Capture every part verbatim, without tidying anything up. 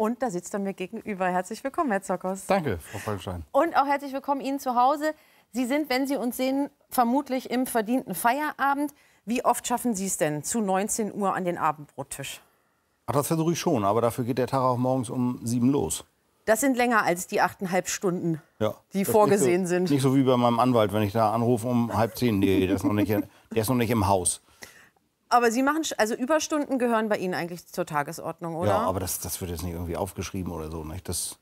Und da sitzt er mir gegenüber. Herzlich willkommen, Herr Tsokos. Danke, Frau Falkenstein. Und auch herzlich willkommen Ihnen zu Hause. Sie sind, wenn Sie uns sehen, vermutlich im verdienten Feierabend. Wie oft schaffen Sie es denn zu neunzehn Uhr an den Abendbrottisch? Ach, das versuche ich schon, aber dafür geht der Tag auch morgens um sieben los. Das sind länger als die achteinhalb Stunden, ja, die vorgesehen nicht so, sind. Nicht so wie bei meinem Anwalt, wenn ich da anrufe um halb zehn. Nee, der ist noch nicht, der ist noch nicht im Haus. Aber Sie machen, also Überstunden gehören bei Ihnen eigentlich zur Tagesordnung, oder? Ja, aber das, das wird jetzt nicht irgendwie aufgeschrieben oder so, nicht? Das,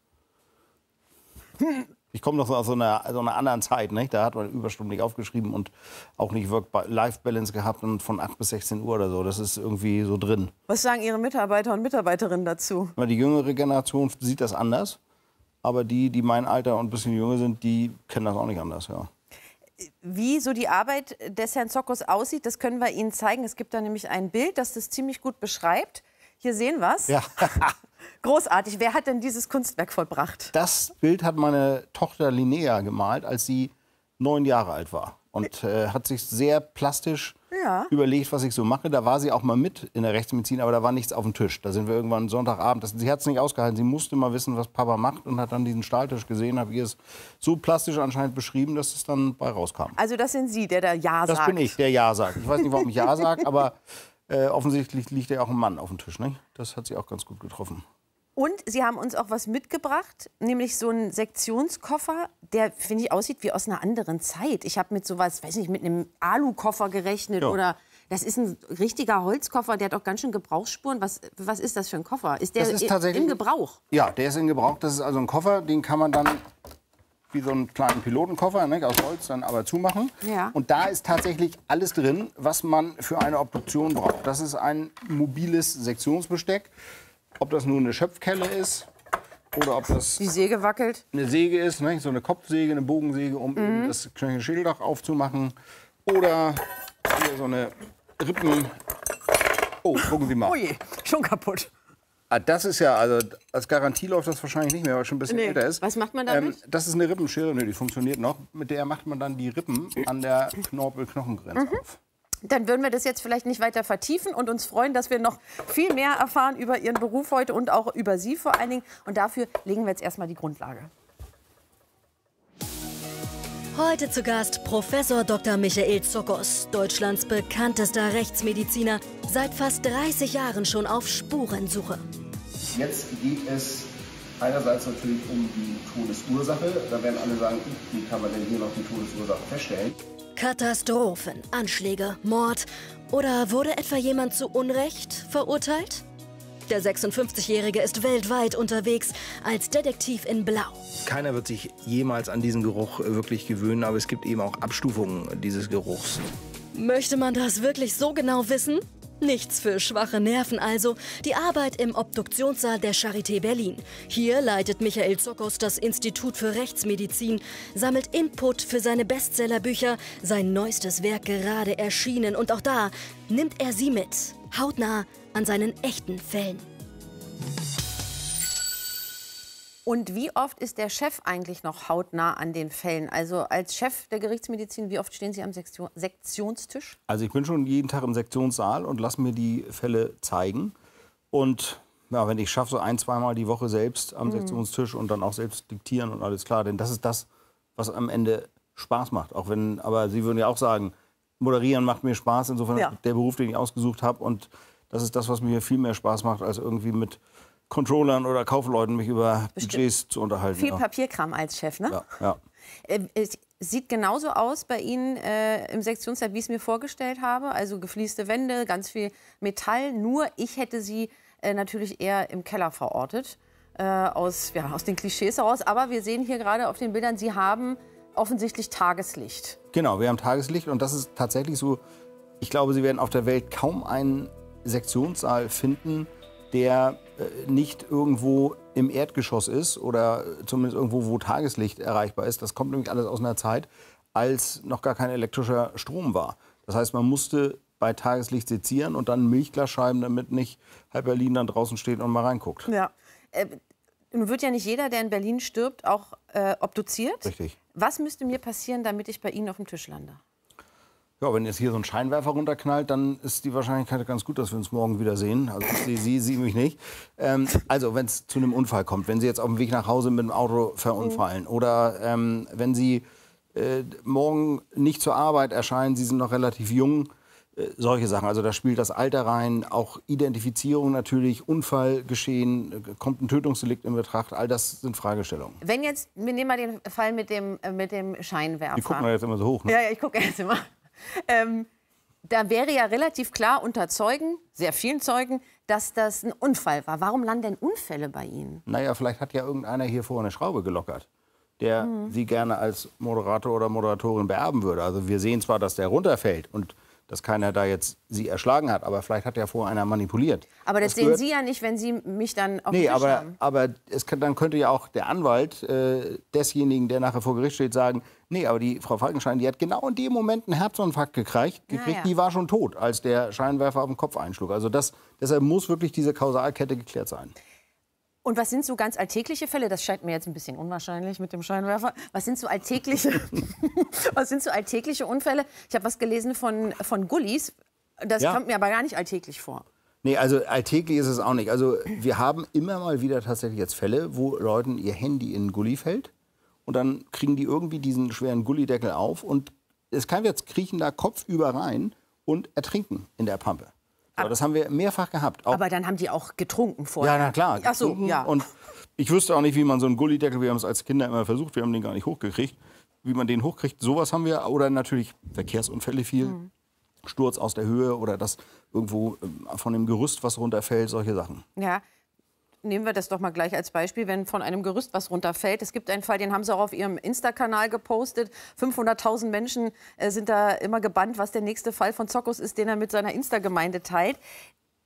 ich komme doch aus so einer, so einer anderen Zeit, nicht? Da hat man Überstunden nicht aufgeschrieben und auch nicht Work-Life-Balance gehabt und von acht bis sechzehn Uhr oder so. Das ist irgendwie so drin. Was sagen Ihre Mitarbeiter und Mitarbeiterinnen dazu? Die jüngere Generation sieht das anders, aber die, die mein Alter und ein bisschen jünger sind, die kennen das auch nicht anders, ja. Wie so die Arbeit des Herrn Tsokos aussieht, das können wir Ihnen zeigen. Es gibt da nämlich ein Bild, das das ziemlich gut beschreibt. Hier sehen wir es. Ja. Großartig. Wer hat denn dieses Kunstwerk vollbracht? Das Bild hat meine Tochter Linnea gemalt, als sie neun Jahre alt war. Und äh, hat sich sehr plastisch ja. überlegt, was ich so mache. Da war sie auch mal mit in der Rechtsmedizin, aber da war nichts auf dem Tisch. Da sind wir irgendwann Sonntagabend. Das, sie hat es nicht ausgehalten. Sie musste mal wissen, was Papa macht und hat dann diesen Stahltisch gesehen. Habe ihr es so plastisch anscheinend beschrieben, dass es dann bei rauskam. Also das sind Sie, der da Ja sagt? Das bin ich, der Ja sagt. Ich weiß nicht, warum ich Ja sage, aber äh, offensichtlich liegt ja auch ein Mann auf dem Tisch. Ne? Das hat sie auch ganz gut getroffen. Und Sie haben uns auch was mitgebracht, nämlich so einen Sektionskoffer, der, finde ich, aussieht wie aus einer anderen Zeit. Ich habe mit sowas, weiß nicht, mit einem Alukoffer gerechnet ja. oder das ist ein richtiger Holzkoffer, der hat auch ganz schön Gebrauchsspuren. Was, was ist das für ein Koffer? Ist der ist in Gebrauch? Ja, der ist in Gebrauch. Das ist also ein Koffer, den kann man dann wie so einen kleinen Pilotenkoffer, ne, aus Holz dann aber zumachen. Ja. Und da ist tatsächlich alles drin, was man für eine Obduktion braucht. Das ist ein mobiles Sektionsbesteck. Ob das nur eine Schöpfkelle ist oder ob das die Säge wackelt. Eine Säge ist, ne? So eine Kopfsäge, eine Bogensäge, um mhm. eben das Knöchelschädeldach aufzumachen. Oder hier so eine Rippen... Oh, gucken Sie mal. Oh je, schon kaputt. Ah, das ist ja, also als Garantie läuft das wahrscheinlich nicht mehr, weil es schon ein bisschen nee. älter ist. Was macht man damit? Ähm, das ist eine Rippenschere, ne, die funktioniert noch. Mit der macht man dann die Rippen an der Knorpel-Knochengrenze mhm. auf. Dann würden wir das jetzt vielleicht nicht weiter vertiefen und uns freuen, dass wir noch viel mehr erfahren über Ihren Beruf heute und auch über Sie vor allen Dingen. Und dafür legen wir jetzt erstmal die Grundlage. Heute zu Gast Professor Doktor Michael Tsokos, Deutschlands bekanntester Rechtsmediziner, seit fast dreißig Jahren schon auf Spurensuche. Jetzt geht es einerseits natürlich um die Todesursache. Da werden alle sagen, wie kann man denn hier noch die Todesursache feststellen? Katastrophen, Anschläge, Mord oder wurde etwa jemand zu Unrecht verurteilt? Der sechsundfünfzigjährige ist weltweit unterwegs als Detektiv in Blau. Keiner wird sich jemals an diesen Geruch wirklich gewöhnen, aber es gibt eben auch Abstufungen dieses Geruchs. Möchte man das wirklich so genau wissen? Nichts für schwache Nerven also, die Arbeit im Obduktionssaal der Charité Berlin. Hier leitet Michael Tsokos das Institut für Rechtsmedizin, sammelt Input für seine Bestsellerbücher, sein neuestes Werk gerade erschienen. Und auch da nimmt er sie mit, hautnah an seinen echten Fällen. Und wie oft ist der Chef eigentlich noch hautnah an den Fällen? Also als Chef der Gerichtsmedizin, wie oft stehen Sie am Sektion- Sektionstisch? Also ich bin schon jeden Tag im Sektionssaal und lasse mir die Fälle zeigen. Und ja, wenn ich schaffe, so ein-, zweimal die Woche selbst am mhm. Sektionstisch und dann auch selbst diktieren und alles klar. Denn das ist das, was am Ende Spaß macht. Auch wenn, aber Sie würden ja auch sagen, moderieren macht mir Spaß. Insofern ja. der Beruf, den ich ausgesucht habe. Und das ist das, was mir viel mehr Spaß macht, als irgendwie mit Controllern oder Kaufleuten mich über Bestimmt. Budgets zu unterhalten. Viel ja. Papierkram als Chef, ne? Ja, ja. Es sieht genauso aus bei Ihnen äh, im Sektionssaal, wie ich es mir vorgestellt habe. Also geflieste Wände, ganz viel Metall. Nur ich hätte Sie äh, natürlich eher im Keller verortet, äh, aus, ja, aus den Klischees heraus. Aber wir sehen hier gerade auf den Bildern, Sie haben offensichtlich Tageslicht. Genau, wir haben Tageslicht und das ist tatsächlich so, ich glaube, Sie werden auf der Welt kaum einen Sektionssaal finden, der nicht irgendwo im Erdgeschoss ist oder zumindest irgendwo, wo Tageslicht erreichbar ist. Das kommt nämlich alles aus einer Zeit, als noch gar kein elektrischer Strom war. Das heißt, man musste bei Tageslicht sezieren und dann Milchglasscheiben, damit nicht halb Berlin dann draußen steht und mal reinguckt. Ja. Äh, nun wird ja nicht jeder, der in Berlin stirbt, auch äh, obduziert. Richtig. Was müsste mir passieren, damit ich bei Ihnen auf dem Tisch lande? Ja, wenn jetzt hier so ein Scheinwerfer runterknallt, dann ist die Wahrscheinlichkeit ganz gut, dass wir uns morgen wiedersehen. Also ich sehe sie, sie mich nicht. Ähm, also wenn es zu einem Unfall kommt, wenn Sie jetzt auf dem Weg nach Hause mit dem Auto verunfallen, mhm, oder ähm, wenn Sie äh, morgen nicht zur Arbeit erscheinen, Sie sind noch relativ jung, äh, solche Sachen. Also da spielt das Alter rein, auch Identifizierung natürlich, Unfallgeschehen, kommt ein Tötungsdelikt in Betracht, all das sind Fragestellungen. Wenn jetzt, wir nehmen mal den Fall mit dem, äh, mit dem Scheinwerfer. Die gucken wir jetzt immer so hoch, ne? Ja, ja, ich gucke jetzt immer. Ähm, da wäre ja relativ klar unter Zeugen, sehr vielen Zeugen, dass das ein Unfall war. Warum landen denn Unfälle bei Ihnen? Naja, vielleicht hat ja irgendeiner hier vorne eine Schraube gelockert, der mhm. Sie gerne als Moderator oder Moderatorin beerben würde. Also wir sehen zwar, dass der runterfällt und dass keiner da jetzt Sie erschlagen hat, aber vielleicht hat ja vorher einer manipuliert. Aber das, das sehen Sie ja nicht, wenn Sie mich dann auf den Tisch aber, haben. aber es kann, dann könnte ja auch der Anwalt äh, desjenigen, der nachher vor Gericht steht, sagen, nee, aber die Frau Falkenstein, die hat genau in dem Moment einen Herzinfarkt gekriegt, gekriegt ja, ja. die war schon tot, als der Scheinwerfer auf den Kopf einschlug. Also das, deshalb muss wirklich diese Kausalkette geklärt sein. Und was sind so ganz alltägliche Fälle? Das scheint mir jetzt ein bisschen unwahrscheinlich mit dem Scheinwerfer. Was sind so alltägliche, was sind so alltägliche Unfälle? Ich habe was gelesen von, von Gullis. Das ja. kommt mir aber gar nicht alltäglich vor. Nee, also alltäglich ist es auch nicht. Also wir haben immer mal wieder tatsächlich jetzt Fälle, wo Leuten ihr Handy in den Gulli fällt. Und dann kriegen die irgendwie diesen schweren Gullideckel auf. Und es kann jetzt kriechen da kopfüber rein und ertrinken in der Pampe. Aber das haben wir mehrfach gehabt. Auch aber dann haben die auch getrunken vorher. Ja, na klar. Ach so, ja. Und ich wüsste auch nicht, wie man so einen Gullideckel, wir haben es als Kinder immer versucht, wir haben den gar nicht hochgekriegt, wie man den hochkriegt. Sowas haben wir, oder natürlich Verkehrsunfälle viel, mhm. Sturz aus der Höhe oder das irgendwo von dem Gerüst was runterfällt, solche Sachen. Ja, nehmen wir das doch mal gleich als Beispiel, wenn von einem Gerüst was runterfällt. Es gibt einen Fall, den haben Sie auch auf Ihrem Insta-Kanal gepostet. fünfhunderttausend Menschen äh, sind da immer gebannt, was der nächste Fall von Tsokos ist, den er mit seiner Insta-Gemeinde teilt.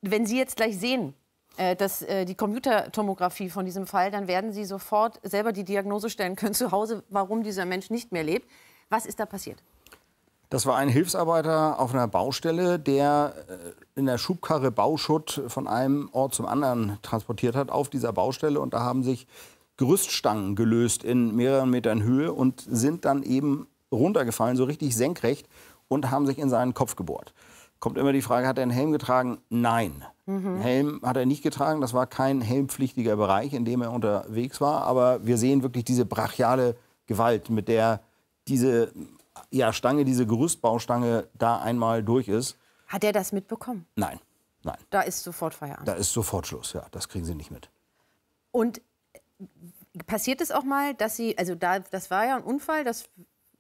Wenn Sie jetzt gleich sehen, äh, dass äh, die Computertomographie von diesem Fall, dann werden Sie sofort selber die Diagnose stellen können zu Hause, warum dieser Mensch nicht mehr lebt. Was ist da passiert? Das war ein Hilfsarbeiter auf einer Baustelle, der in der Schubkarre Bauschutt von einem Ort zum anderen transportiert hat auf dieser Baustelle. Und da haben sich Gerüststangen gelöst in mehreren Metern Höhe und sind dann eben runtergefallen, so richtig senkrecht, und haben sich in seinen Kopf gebohrt. Kommt immer die Frage, hat er einen Helm getragen? Nein. Mhm. Helm hat er nicht getragen. Das war kein helmpflichtiger Bereich, in dem er unterwegs war. Aber wir sehen wirklich diese brachiale Gewalt, mit der diese... ja, Stange, diese Gerüstbaustange da einmal durch ist. Hat er das mitbekommen? Nein, nein. Da ist sofort Feierabend. Da ist sofort Schluss, ja. Das kriegen Sie nicht mit. Und passiert es auch mal, dass Sie, also da, das war ja ein Unfall, das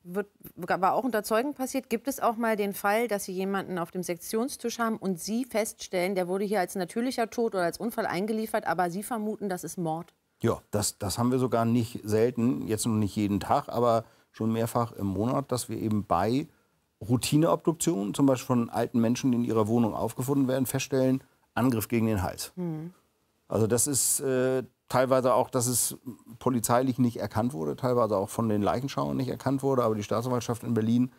wird, war auch unter Zeugen passiert. Gibt es auch mal den Fall, dass Sie jemanden auf dem Sektionstisch haben und Sie feststellen, der wurde hier als natürlicher Tod oder als Unfall eingeliefert, aber Sie vermuten, das ist Mord? Ja, das, das haben wir sogar nicht selten, jetzt noch nicht jeden Tag, aber... schon mehrfach im Monat, dass wir eben bei Routineobduktionen, zum Beispiel von alten Menschen, die in ihrer Wohnung aufgefunden werden, feststellen, Angriff gegen den Hals. Mhm. Also das ist äh, teilweise auch, dass es polizeilich nicht erkannt wurde, teilweise auch von den Leichenschauern nicht erkannt wurde, aber die Staatsanwaltschaft in Berlin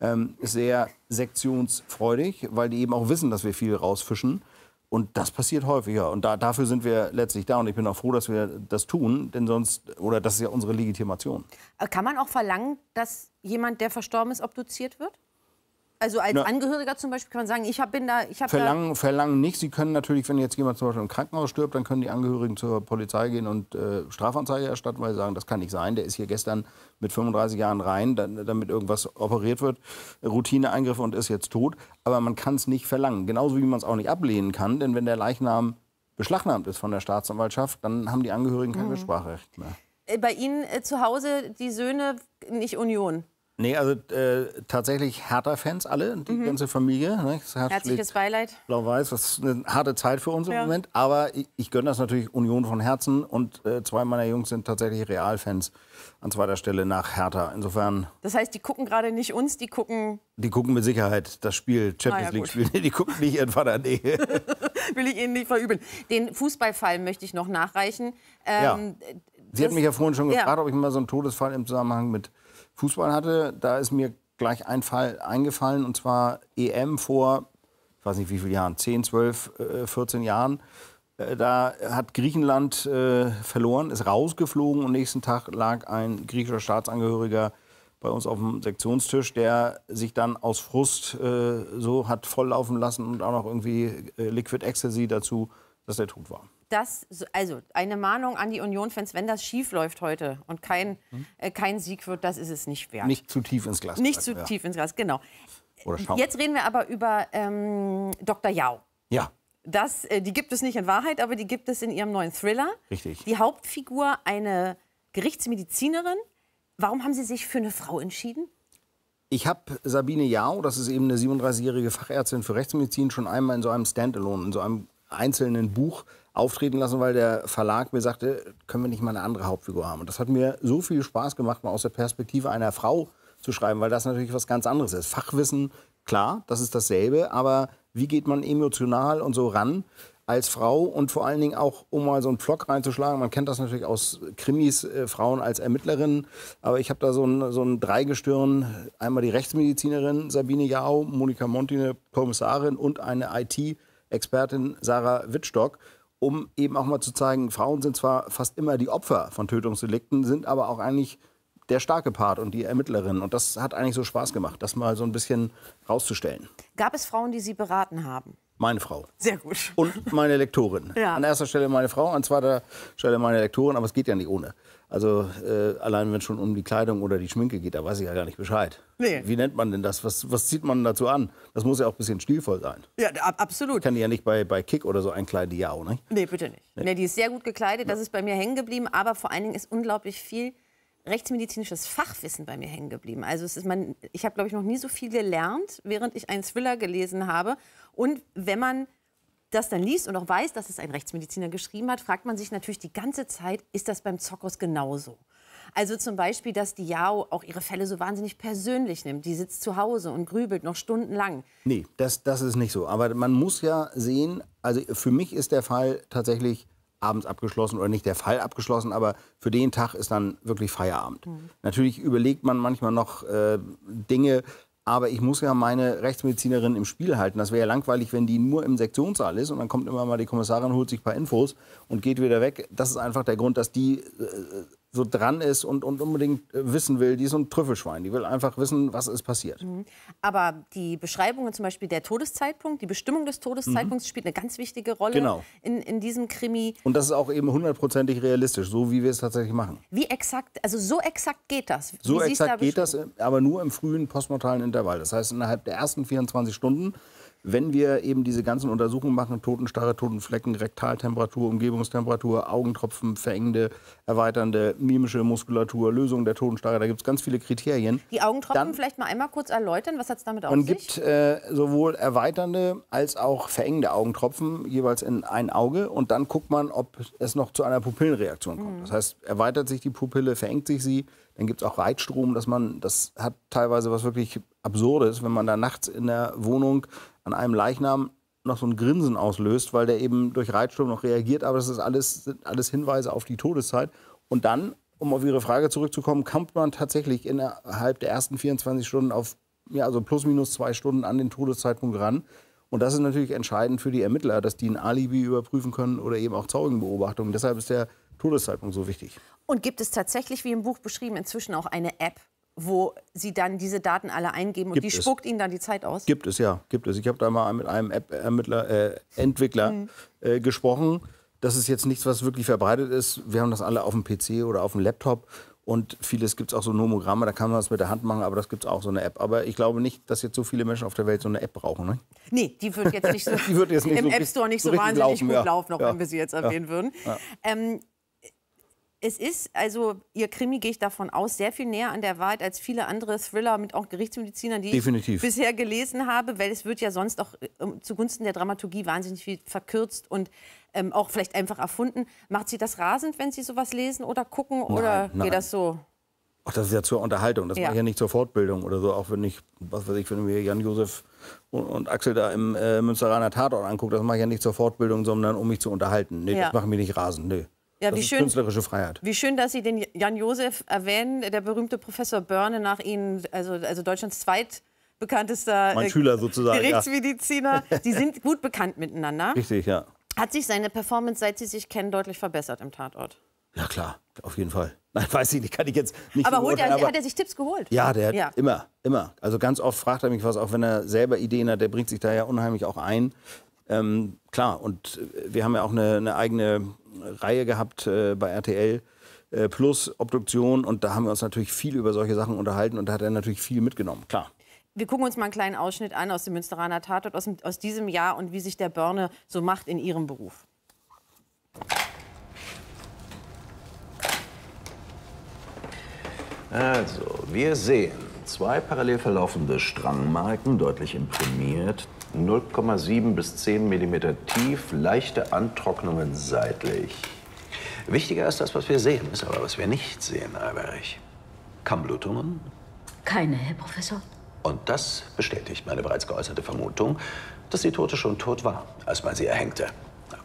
ähm, ist sehr sektionsfreudig, weil die eben auch wissen, dass wir viel rausfischen. Und das passiert häufiger. Und da, dafür sind wir letztlich da. Und ich bin auch froh, dass wir das tun, denn sonst, oder das ist ja unsere Legitimation. Kann man auch verlangen, dass jemand, der verstorben ist, obduziert wird? Also als Na, Angehöriger zum Beispiel kann man sagen, ich hab, bin da... Ich hab verlangen, da verlangen nicht. Sie können natürlich, wenn jetzt jemand zum Beispiel im Krankenhaus stirbt, dann können die Angehörigen zur Polizei gehen und äh, Strafanzeige erstatten, weil sie sagen, das kann nicht sein. Der ist hier gestern mit fünfunddreißig Jahren rein, dann, damit irgendwas operiert wird, Routineeingriffe, und ist jetzt tot. Aber man kann es nicht verlangen. Genauso wie man es auch nicht ablehnen kann, denn wenn der Leichnam beschlagnahmt ist von der Staatsanwaltschaft, dann haben die Angehörigen kein mhm. Mitspracherecht mehr. Bei Ihnen äh, zu Hause die Söhne nicht Union? Nee, also äh, tatsächlich Hertha-Fans alle, die mhm. ganze Familie. Ne? Herzliches Beileid. Blau-Weiß, das ist eine harte Zeit für uns im ja. Moment. Aber ich, ich gönne das natürlich Union von Herzen. Und äh, zwei meiner Jungs sind tatsächlich Real-Fans an zweiter Stelle nach Hertha. Insofern. Das heißt, die gucken gerade nicht uns, die gucken... Die gucken mit Sicherheit das Spiel, Champions League-Spiel. Ah, ja, die gucken nicht ihren Vater, nee. Will ich Ihnen nicht verübeln. Den Fußballfall möchte ich noch nachreichen. Ähm, ja. Sie hat mich ja vorhin schon ja. gefragt, ob ich mal so einen Todesfall im Zusammenhang mit... Fußball hatte, da ist mir gleich ein Fall eingefallen, und zwar E M vor, ich weiß nicht wie viele Jahren, zehn, zwölf, vierzehn Jahren. Da hat Griechenland verloren, ist rausgeflogen, und nächsten Tag lag ein griechischer Staatsangehöriger bei uns auf dem Sektionstisch, der sich dann aus Frust äh, so hat volllaufen lassen und auch noch irgendwie äh, Liquid Ecstasy dazu, dass der tot war. Das, also eine Mahnung an die Union-Fans, wenn das schief läuft heute und kein, hm? äh, kein Sieg wird, das ist es nicht wert. Nicht zu tief ins Glas. Nicht zu ja. tief ins Glas, genau. Oder Schaum. Jetzt reden wir aber über ähm, Doktor Yao. Ja. Das, äh, die gibt es nicht in Wahrheit, aber die gibt es in ihrem neuen Thriller. Richtig. Die Hauptfigur, eine Gerichtsmedizinerin. Warum haben Sie sich für eine Frau entschieden? Ich habe Sabine Yao, das ist eben eine siebenunddreißigjährige Fachärztin für Rechtsmedizin, schon einmal in so einem Standalone, in so einem einzelnen Buch auftreten lassen, weil der Verlag mir sagte, können wir nicht mal eine andere Hauptfigur haben. Und das hat mir so viel Spaß gemacht, mal aus der Perspektive einer Frau zu schreiben, weil das natürlich was ganz anderes ist. Fachwissen, klar, das ist dasselbe, aber wie geht man emotional und so ran als Frau und vor allen Dingen auch, um mal so einen Pflock reinzuschlagen, man kennt das natürlich aus Krimis, äh, Frauen als Ermittlerinnen, aber ich habe da so ein, so ein Dreigestirn, einmal die Rechtsmedizinerin Sabine Yao, Monika Monti, eine Kommissarin und eine I T-Expertin Sarah Wittstock, um eben auch mal zu zeigen, Frauen sind zwar fast immer die Opfer von Tötungsdelikten, sind aber auch eigentlich der starke Part und die Ermittlerin. Und das hat eigentlich so Spaß gemacht, das mal so ein bisschen rauszustellen. Gab es Frauen, die Sie beraten haben? Meine Frau. Sehr gut. Und meine Lektorin. Ja. An erster Stelle meine Frau, an zweiter Stelle meine Lektorin, aber es geht ja nicht ohne. Also äh, allein wenn es schon um die Kleidung oder die Schminke geht, da weiß ich ja gar nicht Bescheid. Nee. Wie nennt man denn das? Was, was zieht man dazu an? Das muss ja auch ein bisschen stilvoll sein. Ja, ab, absolut. Ich kann die ja nicht bei, bei Kick oder so einkleiden, die ja auch, ne? Nee, bitte nicht. Nee. Nee, die ist sehr gut gekleidet, das ist bei mir hängen geblieben, aber vor allen Dingen ist unglaublich viel rechtsmedizinisches Fachwissen bei mir hängen geblieben. Also es ist man, ich habe, glaube ich, noch nie so viel gelernt, während ich einen Thriller gelesen habe. Und wenn man das dann liest und auch weiß, dass es ein Rechtsmediziner geschrieben hat, fragt man sich natürlich die ganze Zeit, ist das beim Tsokos genauso? Also zum Beispiel, dass die Yao auch ihre Fälle so wahnsinnig persönlich nimmt. Die sitzt zu Hause und grübelt noch stundenlang. Nee, das, das ist nicht so. Aber man muss ja sehen, also für mich ist der Fall tatsächlich abends abgeschlossen oder nicht der Fall abgeschlossen, aber für den Tag ist dann wirklich Feierabend. Mhm. Natürlich überlegt man manchmal noch äh, Dinge, aber ich muss ja meine Rechtsmedizinerin im Spiel halten. Das wäre ja langweilig, wenn die nur im Sektionssaal ist und dann kommt immer mal die Kommissarin, holt sich ein paar Infos und geht wieder weg. Das ist einfach der Grund, dass die äh, so dran ist und, und unbedingt äh, wissen will. Die ist so ein Trüffelschwein, die will einfach wissen, was ist passiert. Mhm. Aber die Beschreibungen, zum Beispiel der Todeszeitpunkt, die Bestimmung des Todeszeitpunkts mhm. spielt eine ganz wichtige Rolle genau. in, in diesem Krimi. Und das ist auch eben hundertprozentig realistisch, so wie wir es tatsächlich machen. Wie exakt, also so exakt geht das? Wie so exakt da geht das, aber nur im frühen postmortalen Intervall. Das heißt, innerhalb der ersten vierundzwanzig Stunden, wenn wir eben diese ganzen Untersuchungen machen, Totenstarre, Totenflecken, Rektaltemperatur, Umgebungstemperatur, Augentropfen, verengende, erweiternde, mimische Muskulatur, Lösung der Totenstarre, da gibt es ganz viele Kriterien. Die Augentropfen dann vielleicht mal einmal kurz erläutern, was hat es damit auf sich? Man gibt äh, sowohl erweiternde als auch verengende Augentropfen, jeweils in ein Auge. Und dann guckt man, ob es noch zu einer Pupillenreaktion kommt. Mhm. Das heißt, erweitert sich die Pupille, verengt sich sie. Dann gibt es auch Reizstrom, dass man, das hat teilweise was wirklich Absurdes, wenn man da nachts in der Wohnung an einem Leichnam noch so ein Grinsen auslöst, weil der eben durch Reizstrom noch reagiert. Aber das ist alles, sind alles Hinweise auf die Todeszeit. Und dann, um auf Ihre Frage zurückzukommen, kommt man tatsächlich innerhalb der ersten vierundzwanzig Stunden auf, ja, also plus minus zwei Stunden an den Todeszeitpunkt ran. Und das ist natürlich entscheidend für die Ermittler, dass die ein Alibi überprüfen können oder eben auch Zeugenbeobachtungen. Deshalb ist der Todeszeitpunkt so wichtig. Und gibt es tatsächlich, wie im Buch beschrieben, inzwischen auch eine App, wo Sie dann diese Daten alle eingeben und gibt die es. Spuckt Ihnen dann die Zeit aus? Gibt es, ja. Gibt es. Ich habe da mal mit einem App-Ermittler, äh, Entwickler mhm. äh, gesprochen. Das ist jetzt nichts, was wirklich verbreitet ist. Wir haben das alle auf dem P C oder auf dem Laptop. Und vieles gibt es auch so Nomogramme, da kann man das mit der Hand machen, aber das gibt es auch, so eine App. Aber ich glaube nicht, dass jetzt so viele Menschen auf der Welt so eine App brauchen, ne? Nee, die wird jetzt nicht so die wird jetzt nicht im so App Store nicht so, so wahnsinnig laufen, gut ja. laufen, auch ja. wenn wir sie jetzt erwähnen ja. würden. Ja. Ähm, Es ist, also Ihr Krimi, gehe ich davon aus, sehr viel näher an der Wahrheit als viele andere Thriller mit auch Gerichtsmedizinern, die Definitiv. ich bisher gelesen habe. Weil es wird ja sonst auch zugunsten der Dramaturgie wahnsinnig viel verkürzt und ähm, auch vielleicht einfach erfunden. Macht Sie das rasend, wenn Sie sowas lesen oder gucken? Nein, oder geht nein. das so? Ach, das ist ja zur Unterhaltung, das ja. mache ich ja nicht zur Fortbildung oder so. Auch wenn ich, was weiß ich, wenn wir Jan-Josef und, und Axel da im äh, Münsteraner Tatort angucken, das mache ich ja nicht zur Fortbildung, sondern um mich zu unterhalten. Nee, ja. das macht mich nicht rasend, nee. Ja, das ist schön, künstlerische Freiheit. Wie schön, dass Sie den Jan-Josef erwähnen, der berühmte Professor Börne, nach Ihnen, also, also Deutschlands zweitbekanntester mein äh, Schüler sozusagen, Gerichtsmediziner. Ja. Sie sind gut bekannt miteinander. Richtig, ja. Hat sich seine Performance, seit Sie sich kennen, deutlich verbessert im Tatort? Ja klar, auf jeden Fall. Nein, weiß ich nicht, kann ich jetzt nicht. Aber, holt er, aber hat er sich Tipps geholt? Ja, der hat ja. immer, immer. Also ganz oft fragt er mich was, auch wenn er selber Ideen hat, der bringt sich da ja unheimlich auch ein. Ähm, klar, und wir haben ja auch eine, eine eigene Reihe gehabt äh, bei R T L äh, plus Obduktion und da haben wir uns natürlich viel über solche Sachen unterhalten und da hat er natürlich viel mitgenommen, klar. Wir gucken uns mal einen kleinen Ausschnitt an aus dem Münsteraner Tatort aus, aus diesem Jahr und wie sich der Börne so macht in ihrem Beruf. Also, wir sehen zwei parallel verlaufende Strangmarken, deutlich imprimiert, null Komma sieben bis zehn Millimeter tief, leichte Antrocknungen seitlich. Wichtiger ist das, was wir sehen, ist aber, was wir nicht sehen, Alberich. Kammblutungen? Keine, Herr Professor. Und das bestätigt meine bereits geäußerte Vermutung, dass die Tote schon tot war, als man sie erhängte.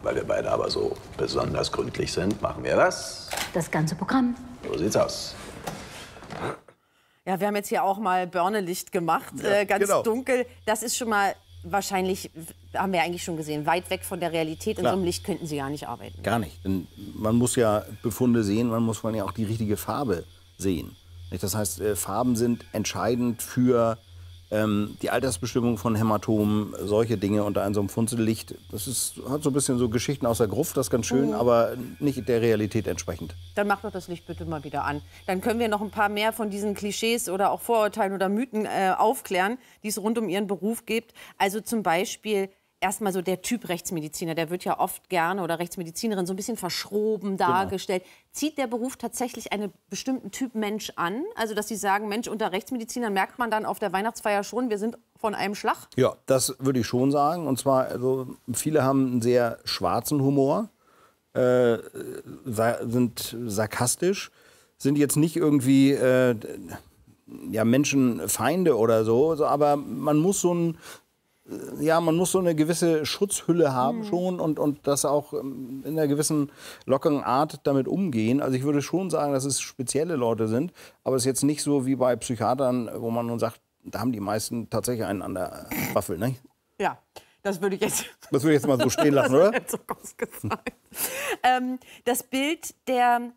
Weil wir beide aber so besonders gründlich sind, machen wir was? Das ganze Programm. So sieht's aus. Ja, wir haben jetzt hier auch mal Börnelicht gemacht, ja, äh, ganz genau. dunkel. Das ist schon mal wahrscheinlich, haben wir eigentlich schon gesehen, weit weg von der Realität. In Klar. so einem Licht könnten Sie ja nicht arbeiten. Gar nicht, denn man muss ja Befunde sehen, man muss man ja auch die richtige Farbe sehen. Das heißt, äh, Farben sind entscheidend für ähm, die Altersbestimmung von Hämatomen, solche Dinge unter so einem Funzellicht. Das ist, hat so ein bisschen so Geschichten aus der Gruft, das ist ganz schön, mhm. aber nicht der Realität entsprechend. Dann mach doch das Licht bitte mal wieder an. Dann können wir noch ein paar mehr von diesen Klischees oder auch Vorurteilen oder Mythen äh, aufklären, die es rund um Ihren Beruf gibt. Also zum Beispiel erstmal so der Typ Rechtsmediziner, der wird ja oft gerne oder Rechtsmedizinerin so ein bisschen verschroben dargestellt. Genau. Zieht der Beruf tatsächlich einen bestimmten Typ Mensch an? Also dass Sie sagen, Mensch, unter Rechtsmedizinern merkt man dann auf der Weihnachtsfeier schon, wir sind von einem Schlag? Ja, das würde ich schon sagen. Und zwar, also viele haben einen sehr schwarzen Humor, äh, sa- sind sarkastisch, sind jetzt nicht irgendwie äh, ja, Menschenfeinde oder so, aber man muss so ein Ja, man muss so eine gewisse Schutzhülle haben schon und, und das auch in einer gewissen lockeren Art damit umgehen. Also ich würde schon sagen, dass es spezielle Leute sind, aber es ist jetzt nicht so wie bei Psychiatern, wo man nun sagt, da haben die meisten tatsächlich einen an der Waffel, ne? Ja, das würde ich jetzt, das würde ich jetzt mal so stehen lassen, oder? Das, ähm, das Bild der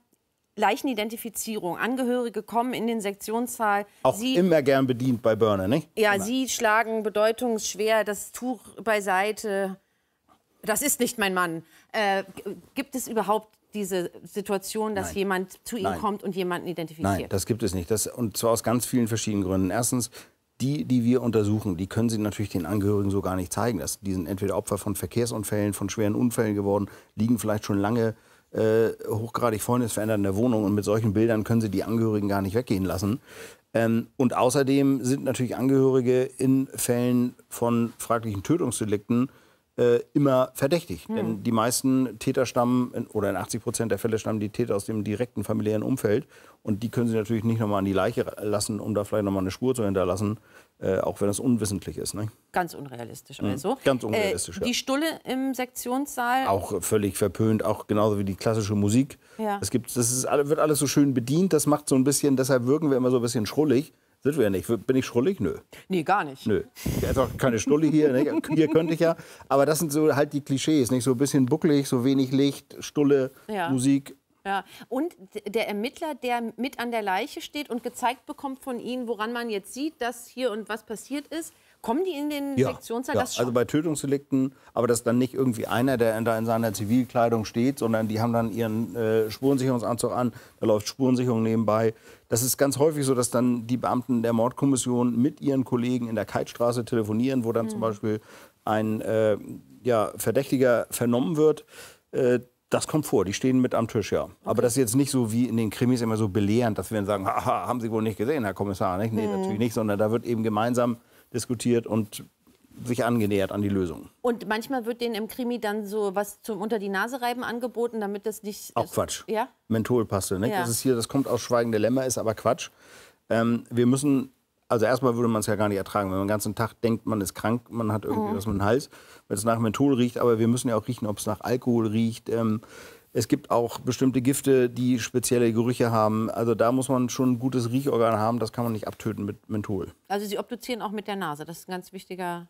Leichenidentifizierung. Angehörige kommen in den Sektionssaal. Auch Sie, immer gern bedient bei Börne, nicht? Ja, immer. Sie schlagen bedeutungsschwer das Tuch beiseite. Das ist nicht mein Mann. Äh, gibt es überhaupt diese Situation, dass Nein. jemand zu Ihnen Nein. kommt und jemanden identifiziert? Nein, das gibt es nicht. Das, und zwar aus ganz vielen verschiedenen Gründen. Erstens, die, die wir untersuchen, die können Sie natürlich den Angehörigen so gar nicht zeigen. Das, die sind entweder Opfer von Verkehrsunfällen, von schweren Unfällen geworden, liegen vielleicht schon lange Äh, hochgradig freundesverändert in der Wohnung und mit solchen Bildern können Sie die Angehörigen gar nicht weggehen lassen. Ähm, und außerdem sind natürlich Angehörige in Fällen von fraglichen Tötungsdelikten äh, immer verdächtig. Hm. Denn die meisten Täter stammen, in, oder in achtzig Prozent der Fälle stammen die Täter aus dem direkten familiären Umfeld. Und die können Sie natürlich nicht nochmal an die Leiche lassen, um da vielleicht nochmal eine Spur zu hinterlassen. Äh, auch wenn das unwissentlich ist. Ne? Ganz unrealistisch also. Mhm. Ganz unrealistisch, äh, Die Stulle im Sektionssaal? Auch völlig verpönt, auch genauso wie die klassische Musik. Ja. Es gibt, das ist, wird alles so schön bedient, das macht so ein bisschen, deshalb wirken wir immer so ein bisschen schrullig. Sind wir ja nicht. Bin ich schrullig? Nö. Nee, gar nicht. Nö. Ich habe auch keine Stulle hier, ne? Hier könnte ich ja. Aber das sind so halt die Klischees, nicht? So ein bisschen bucklig, so wenig Licht, Stulle, ja. Musik. Ja. Und der Ermittler, der mit an der Leiche steht und gezeigt bekommt von Ihnen, woran man jetzt sieht, dass hier und was passiert ist, kommen die in den ja, Sektionssaal? Ja, das also bei Tötungsdelikten, aber das ist dann nicht irgendwie einer, der da in seiner Zivilkleidung steht, sondern die haben dann ihren äh, Spurensicherungsanzug an, da läuft Spurensicherung nebenbei. Das ist ganz häufig so, dass dann die Beamten der Mordkommission mit ihren Kollegen in der Keithstraße telefonieren, wo dann mhm. zum Beispiel ein äh, ja, Verdächtiger vernommen wird. Äh, Das kommt vor, die stehen mit am Tisch, ja. Okay. Aber das ist jetzt nicht so wie in den Krimis immer so belehrend, dass wir dann sagen, haha, haben Sie wohl nicht gesehen, Herr Kommissar. Nicht? Nee, hm. natürlich nicht, sondern da wird eben gemeinsam diskutiert und sich angenähert an die Lösung. Und manchmal wird denen im Krimi dann so was zum unter die Nase reiben angeboten, damit das nicht... Auch Quatsch. Ja? Mentholpaste, nicht? Ja. Das ist hier, das kommt aus Schweigen der Lämmer, ist aber Quatsch. Ähm, wir müssen... Also erstmal würde man es ja gar nicht ertragen, wenn man den ganzen Tag denkt, man ist krank, man hat irgendwie mhm. was mit dem Hals, wenn es nach Menthol riecht. Aber wir müssen ja auch riechen, ob es nach Alkohol riecht. Ähm, es gibt auch bestimmte Gifte, die spezielle Gerüche haben. Also da muss man schon ein gutes Riechorgan haben, das kann man nicht abtöten mit Menthol. Also Sie obduzieren auch mit der Nase, das ist ein ganz wichtiger...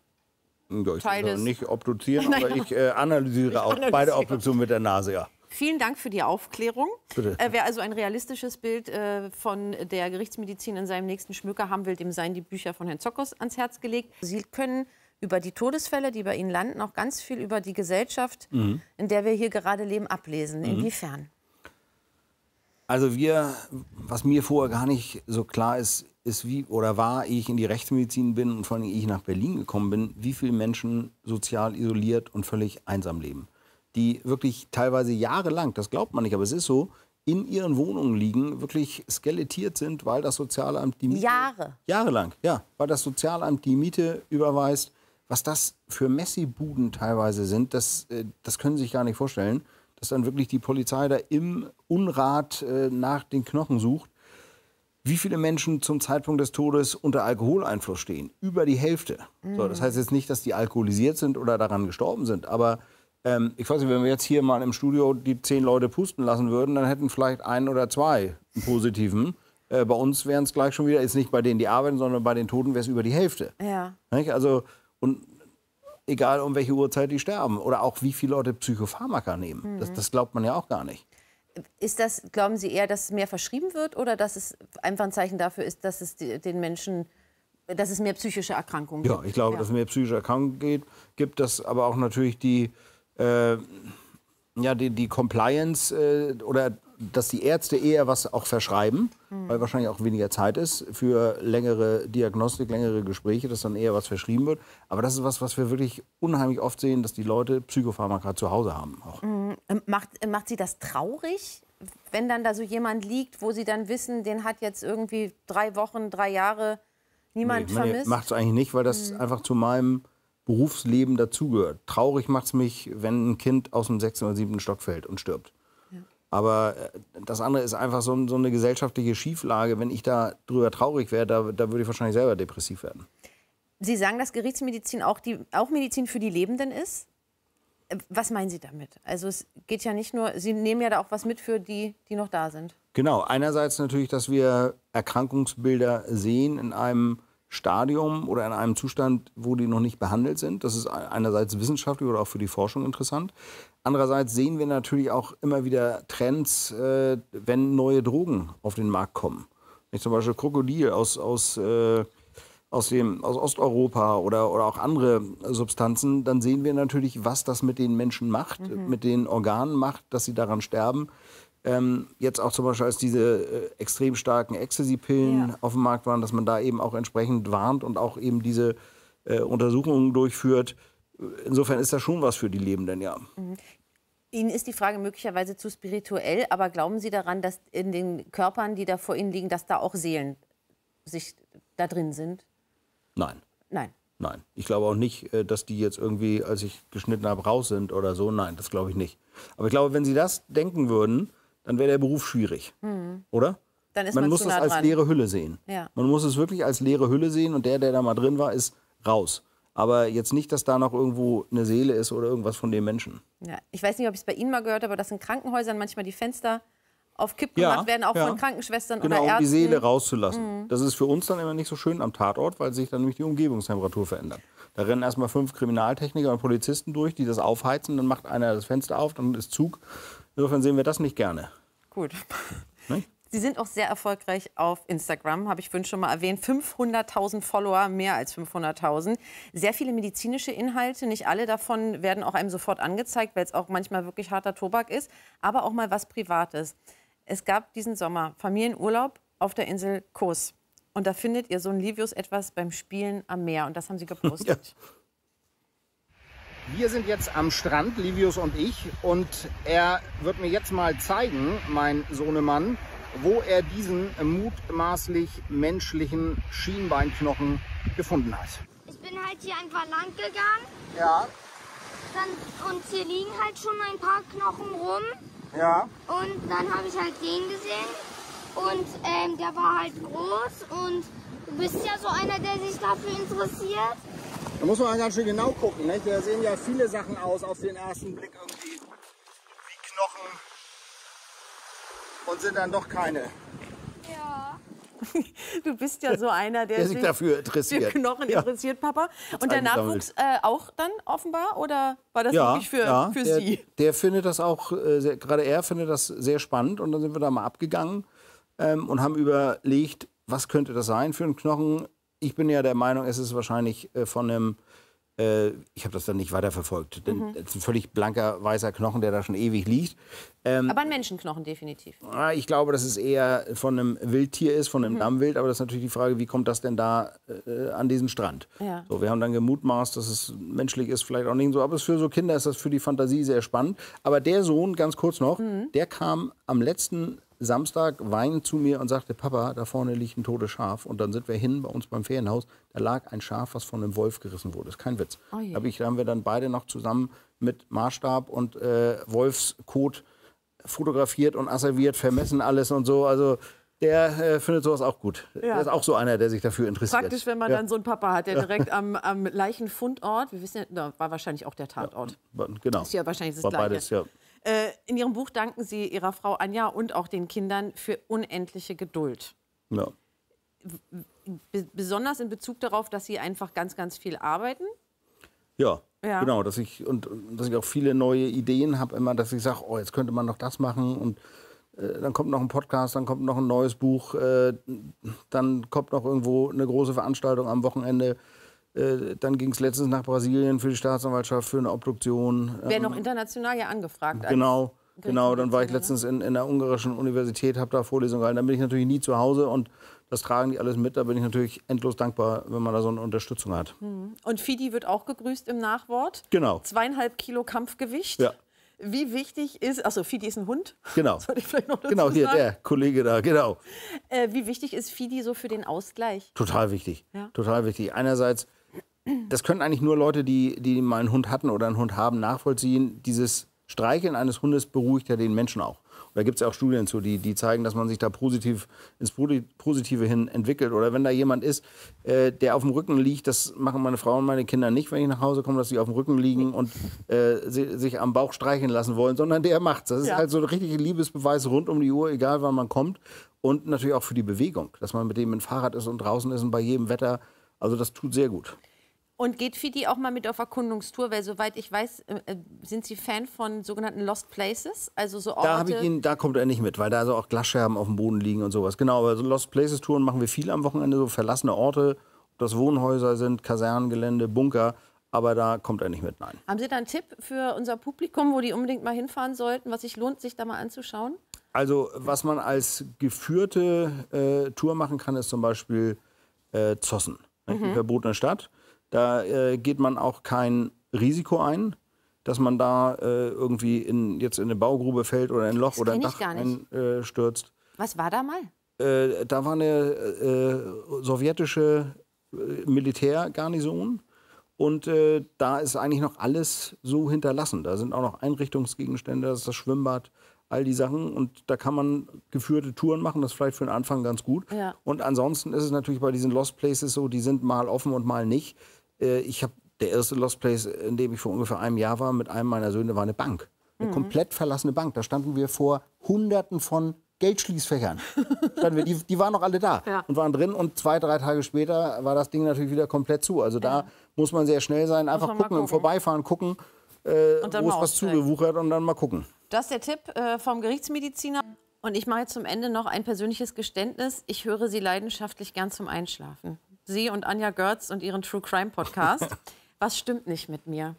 Ja, ich Teil des... nicht obduzieren, aber ich äh, analysiere ich auch analysiere. beide Obduktionen mit der Nase, ja. Vielen Dank für die Aufklärung. Bitte. Äh, wer also ein realistisches Bild äh, von der Gerichtsmedizin in seinem nächsten Schmöker haben will, dem seien die Bücher von Herrn Tsokos ans Herz gelegt. Sie können über die Todesfälle, die bei Ihnen landen, auch ganz viel über die Gesellschaft, mhm. in der wir hier gerade leben, ablesen. Mhm. Inwiefern? Also wir, was mir vorher gar nicht so klar ist, ist wie oder war, ehe ich in die Rechtsmedizin bin und vor allem ehe ich nach Berlin gekommen bin, wie viele Menschen sozial isoliert und völlig einsam leben. Die wirklich teilweise jahrelang, das glaubt man nicht, aber es ist so, in ihren Wohnungen liegen, wirklich skelettiert sind, weil das Sozialamt die Miete... Jahre? Jahrelang, ja. Weil das Sozialamt die Miete überweist. Was das für Messibuden teilweise sind, das, das können Sie sich gar nicht vorstellen. Dass dann wirklich die Polizei da im Unrat äh, nach den Knochen sucht. Wie viele Menschen zum Zeitpunkt des Todes unter Alkoholeinfluss stehen? Über die Hälfte. Mhm. So, das heißt jetzt nicht, dass die alkoholisiert sind oder daran gestorben sind. Aber ähm, ich weiß nicht, wenn wir jetzt hier mal im Studio die zehn Leute pusten lassen würden, dann hätten vielleicht ein oder zwei einen positiven. Äh, bei uns wären es gleich schon wieder, ist nicht bei denen, die arbeiten, sondern bei den Toten wäre es über die Hälfte. Ja. Also, und egal um welche Uhrzeit die sterben. Oder auch wie viele Leute Psychopharmaka nehmen. Mhm. Das, das glaubt man ja auch gar nicht. Ist das, glauben Sie eher, dass es mehr verschrieben wird oder dass es einfach ein Zeichen dafür ist, dass es den Menschen, dass es mehr psychische Erkrankungen gibt? Ja, ich glaube, ja. dass es mehr psychische Erkrankungen gibt, dass aber auch natürlich die, äh, ja, die, die Compliance äh, oder dass die Ärzte eher was auch verschreiben, mhm. weil wahrscheinlich auch weniger Zeit ist für längere Diagnostik, längere Gespräche, dass dann eher was verschrieben wird. Aber das ist was, was wir wirklich unheimlich oft sehen, dass die Leute Psychopharmaka zu Hause haben. Auch. Mhm. Macht, macht Sie das traurig, wenn dann da so jemand liegt, wo Sie dann wissen, den hat jetzt irgendwie drei Wochen, drei Jahre niemand nee, vermisst? Macht es eigentlich nicht, weil das mhm. einfach zu meinem Berufsleben dazugehört. Traurig macht es mich, wenn ein Kind aus dem sechsten oder siebten Stock fällt und stirbt. Aber das andere ist einfach so, so eine gesellschaftliche Schieflage. Wenn ich da drüber traurig wäre, da, da würde ich wahrscheinlich selber depressiv werden. Sie sagen, dass Gerichtsmedizin auch, die, auch Medizin für die Lebenden ist. Was meinen Sie damit? Also es geht ja nicht nur, Sie nehmen ja da auch was mit für die, die noch da sind. Genau, einerseits natürlich, dass wir Erkrankungsbilder sehen in einem Stadium oder in einem Zustand, wo die noch nicht behandelt sind. Das ist einerseits wissenschaftlich oder auch für die Forschung interessant. Andererseits sehen wir natürlich auch immer wieder Trends, äh, wenn neue Drogen auf den Markt kommen. Nicht zum Beispiel Krokodil aus, aus, äh, aus, dem, aus Osteuropa oder, oder auch andere Substanzen. Dann sehen wir natürlich, was das mit den Menschen macht, mhm. mit den Organen macht, dass sie daran sterben. Ähm, jetzt auch zum Beispiel, als diese äh, extrem starken Ecstasy-Pillen ja. auf dem Markt waren, dass man da eben auch entsprechend warnt und auch eben diese äh, Untersuchungen durchführt. Insofern ist das schon was für die Lebenden, ja. Mhm. Ihnen ist die Frage möglicherweise zu spirituell, aber glauben Sie daran, dass in den Körpern, die da vor Ihnen liegen, dass da auch Seelen sich da drin sind? Nein. Nein. Nein. Ich glaube auch nicht, dass die jetzt irgendwie, als ich geschnitten habe, raus sind oder so. Nein, das glaube ich nicht. Aber ich glaube, wenn Sie das denken würden, dann wäre der Beruf schwierig, mhm. oder? Dann ist man man muss nah es als leere Hülle sehen. Ja. Man muss es wirklich als leere Hülle sehen und der, der da mal drin war, ist raus. Aber jetzt nicht, dass da noch irgendwo eine Seele ist oder irgendwas von dem Menschen. Ja, ich weiß nicht, ob ich es bei Ihnen mal gehört habe, aber dass in Krankenhäusern manchmal die Fenster auf Kipp ja, gemacht werden, auch ja. von Krankenschwestern genau, oder Ärzten. Genau, um die Seele rauszulassen. Mhm. Das ist für uns dann immer nicht so schön am Tatort, weil sich dann nämlich die Umgebungstemperatur verändert. Da rennen erstmal fünf Kriminaltechniker und Polizisten durch, die das aufheizen. Dann macht einer das Fenster auf, dann ist Zug. Insofern sehen wir das nicht gerne. Gut. Ne? Sie sind auch sehr erfolgreich auf Instagram, habe ich vorhin schon mal erwähnt. fünfhunderttausend Follower, mehr als fünfhunderttausend. Sehr viele medizinische Inhalte, nicht alle davon werden auch einem sofort angezeigt, weil es auch manchmal wirklich harter Tobak ist, aber auch mal was Privates. Es gab diesen Sommer Familienurlaub auf der Insel Kos. Und da findet ihr Sohn Livius etwas beim Spielen am Meer. Und das haben Sie gepostet. Ja. Wir sind jetzt am Strand, Livius und ich. Und er wird mir jetzt mal zeigen, mein Sohnemann, wo er diesen mutmaßlich menschlichen Schienbeinknochen gefunden hat. Ich bin halt hier einfach lang gegangen. Ja. Dann, und hier liegen halt schon ein paar Knochen rum. Ja. Und dann habe ich halt den gesehen. Und ähm, der war halt groß. Und du bist ja so einer, der sich dafür interessiert. Da muss man ganz schön genau gucken, nicht? Da sehen ja viele Sachen aus auf den ersten Blick irgendwie wie Knochen. Und sind dann doch keine. Ja. Du bist ja so einer, der, der sich, sich dafür interessiert. Für Knochen ja. interessiert, Papa. Und das der Nachwuchs äh, auch dann offenbar? Oder war das ja, wirklich für, ja, für der, Sie? Der findet das auch, äh, sehr, gerade er findet das sehr spannend. Und dann sind wir da mal abgegangen ähm, und haben überlegt, was könnte das sein für einen Knochen? Ich bin ja der Meinung, es ist wahrscheinlich äh, von einem, äh, ich habe das dann nicht weiterverfolgt, denn mhm. ein völlig blanker, weißer Knochen, der da schon ewig liegt. Ähm, aber ein Menschenknochen definitiv. Ich glaube, dass es eher von einem Wildtier ist, von einem mhm. Dammwild, aber das ist natürlich die Frage, wie kommt das denn da äh, an diesen Strand? Ja. So, wir haben dann gemutmaßt, dass es menschlich ist, vielleicht auch nicht so, aber für so Kinder ist das für die Fantasie sehr spannend. Aber der Sohn, ganz kurz noch, mhm. der kam am letzten Samstag weinend zu mir und sagte, Papa, da vorne liegt ein totes Schaf. Und dann sind wir hin bei uns beim Ferienhaus. Da lag ein Schaf, was von einem Wolf gerissen wurde. Das ist kein Witz. Oh je. Da, ich, da haben wir dann beide noch zusammen mit Maßstab und äh, Wolfskot fotografiert und asserviert, vermessen alles und so. Also der äh, findet sowas auch gut. Ja. Der ist auch so einer, der sich dafür interessiert. Praktisch, wenn man ja. dann so einen Papa hat, der direkt am, am Leichenfundort, wir wissen ja, da war wahrscheinlich auch der Tatort. Ja, genau. Ist ja wahrscheinlich das war Gleiche. Beides, ja. In Ihrem Buch danken Sie Ihrer Frau Anja und auch den Kindern für unendliche Geduld. Ja. Besonders in Bezug darauf, dass Sie einfach ganz, ganz viel arbeiten. Ja, ja. genau. Dass ich, und dass ich auch viele neue Ideen habe, immer, dass ich sage, oh, jetzt könnte man noch das machen. Und äh, dann kommt noch ein Podcast, dann kommt noch ein neues Buch. Äh, dann kommt noch irgendwo eine große Veranstaltung am Wochenende. Dann ging es letztens nach Brasilien für die Staatsanwaltschaft, für eine Obduktion. Wäre ähm, noch international ja angefragt. Genau, genau. Dann war ich letztens in, in der ungarischen Universität, habe da Vorlesungen gehalten. Da bin ich natürlich nie zu Hause und das tragen die alles mit. Da bin ich natürlich endlos dankbar, wenn man da so eine Unterstützung hat. Und Fidi wird auch gegrüßt im Nachwort. Genau. Zweieinhalb Kilo Kampfgewicht. Ja. Wie wichtig ist, also Fidi ist ein Hund. Genau. Das wollte ich vielleicht noch dazu genau, hier sagen. Der Kollege da, genau. Äh, wie wichtig ist Fidi so für den Ausgleich? Total wichtig, ja. total wichtig. Einerseits, das können eigentlich nur Leute, die, die mal einen Hund hatten oder einen Hund haben, nachvollziehen. Dieses Streicheln eines Hundes beruhigt ja den Menschen auch. Und da gibt es ja auch Studien zu, die, die zeigen, dass man sich da positiv ins Positive hin entwickelt. Oder wenn da jemand ist, äh, der auf dem Rücken liegt, das machen meine Frau und meine Kinder nicht, wenn ich nach Hause komme, dass sie auf dem Rücken liegen und äh, sie, sich am Bauch streicheln lassen wollen, sondern der macht's. Das ist ja. halt so ein richtiger Liebesbeweis rund um die Uhr, egal wann man kommt. Und natürlich auch für die Bewegung, dass man mit dem im Fahrrad ist und draußen ist und bei jedem Wetter. Also das tut sehr gut. Und geht Fidi auch mal mit auf Erkundungstour? Weil soweit ich weiß, sind Sie Fan von sogenannten Lost Places? Also so Orte? Da habe ich ihn, da kommt er nicht mit, weil da so auch Glasscherben auf dem Boden liegen und sowas. Genau, aber so Lost Places Touren machen wir viel am Wochenende, so verlassene Orte, ob das Wohnhäuser sind, Kasernengelände, Bunker. Aber da kommt er nicht mit, nein. Haben Sie da einen Tipp für unser Publikum, wo die unbedingt mal hinfahren sollten, was sich lohnt, sich da mal anzuschauen? Also was man als geführte äh, Tour machen kann, ist zum Beispiel äh, Zossen, mhm. die verbotene Stadt. Da äh, geht man auch kein Risiko ein, dass man da äh, irgendwie in, jetzt in eine Baugrube fällt oder in ein Loch oder ein Dach einstürzt. Was war da mal? Äh, da war eine äh, sowjetische Militärgarnison und äh, da ist eigentlich noch alles so hinterlassen. Da sind auch noch Einrichtungsgegenstände, das ist das Schwimmbad, all die Sachen. Und da kann man geführte Touren machen, das ist vielleicht für den Anfang ganz gut. Ja. Und ansonsten ist es natürlich bei diesen Lost Places so, die sind mal offen und mal nicht. Ich habe der erste Lost Place, in dem ich vor ungefähr einem Jahr war, mit einem meiner Söhne, war eine Bank. Eine mhm. komplett verlassene Bank. Da standen wir vor Hunderten von Geldschließfächern. standen wir. Die, die waren noch alle da ja. und waren drin. Und zwei, drei Tage später war das Ding natürlich wieder komplett zu. Also da ja. muss man sehr schnell sein, einfach gucken, gucken im Vorbeifahren gucken, äh, wo es was zugewuchert und dann mal gucken. Das ist der Tipp äh, vom Gerichtsmediziner. Und ich mache jetzt zum Ende noch ein persönliches Geständnis. Ich höre Sie leidenschaftlich gern zum Einschlafen. Sie und Anja Götz und ihren True Crime Podcast. Was stimmt nicht mit mir?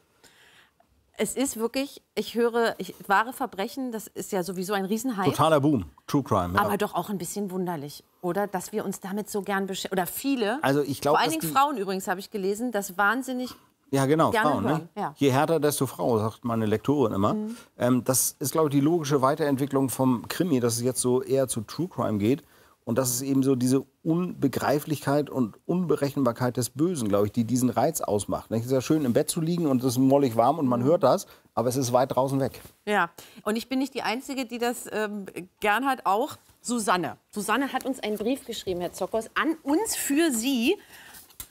Es ist wirklich, ich höre, ich, wahre Verbrechen, das ist ja sowieso ein Riesenhype. Totaler Boom, True Crime. Ja. Aber doch auch ein bisschen wunderlich, oder? Dass wir uns damit so gern beschäftigen. Oder viele, also ich glaub, vor allen Dingen Frauen übrigens, habe ich gelesen, das wahnsinnig... Ja, genau, gerne Frauen. Ne? Ja. Je härter, desto Frau, sagt meine Lektorin immer. Mhm. Ähm, das ist, glaube ich, die logische Weiterentwicklung vom Krimi, dass es jetzt so eher zu True Crime geht. Und das ist eben so diese Unbegreiflichkeit und Unberechenbarkeit des Bösen, glaube ich, die diesen Reiz ausmacht. Es ist ja schön, im Bett zu liegen und es ist mollig warm und man hört das, aber es ist weit draußen weg. Ja, und ich bin nicht die Einzige, die das ähm, gern hat, auch Susanne. Susanne hat uns einen Brief geschrieben, Herr Tsokos, an uns für Sie.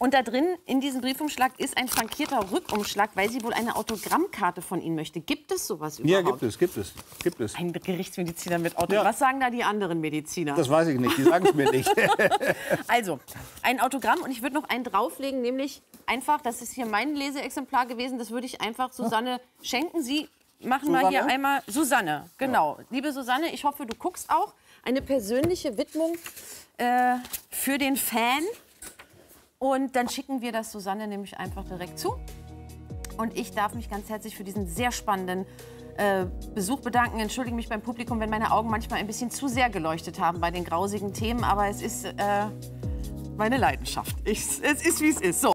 Und da drin, in diesem Briefumschlag, ist ein frankierter Rückumschlag, weil sie wohl eine Autogrammkarte von Ihnen möchte. Gibt es sowas überhaupt? Ja, gibt es, gibt es, gibt es. Ein Gerichtsmediziner mit Autogramm. Ja. Was sagen da die anderen Mediziner? Das weiß ich nicht, die sagen es mir nicht. Also, ein Autogramm und ich würde noch einen drauflegen, nämlich einfach, das ist hier mein Leseexemplar gewesen, das würde ich einfach Susanne schenken. Sie machen Susanne? Mal hier einmal Susanne, genau. Ja. Liebe Susanne, ich hoffe, du guckst auch. Eine persönliche Widmung äh, für den Fan. Und dann schicken wir das Susanne nämlich einfach direkt zu. Und ich darf mich ganz herzlich für diesen sehr spannenden äh, Besuch bedanken. Entschuldige mich beim Publikum, wenn meine Augen manchmal ein bisschen zu sehr geleuchtet haben bei den grausigen Themen. Aber es ist äh, meine Leidenschaft. Ich, es ist, wie es ist. So.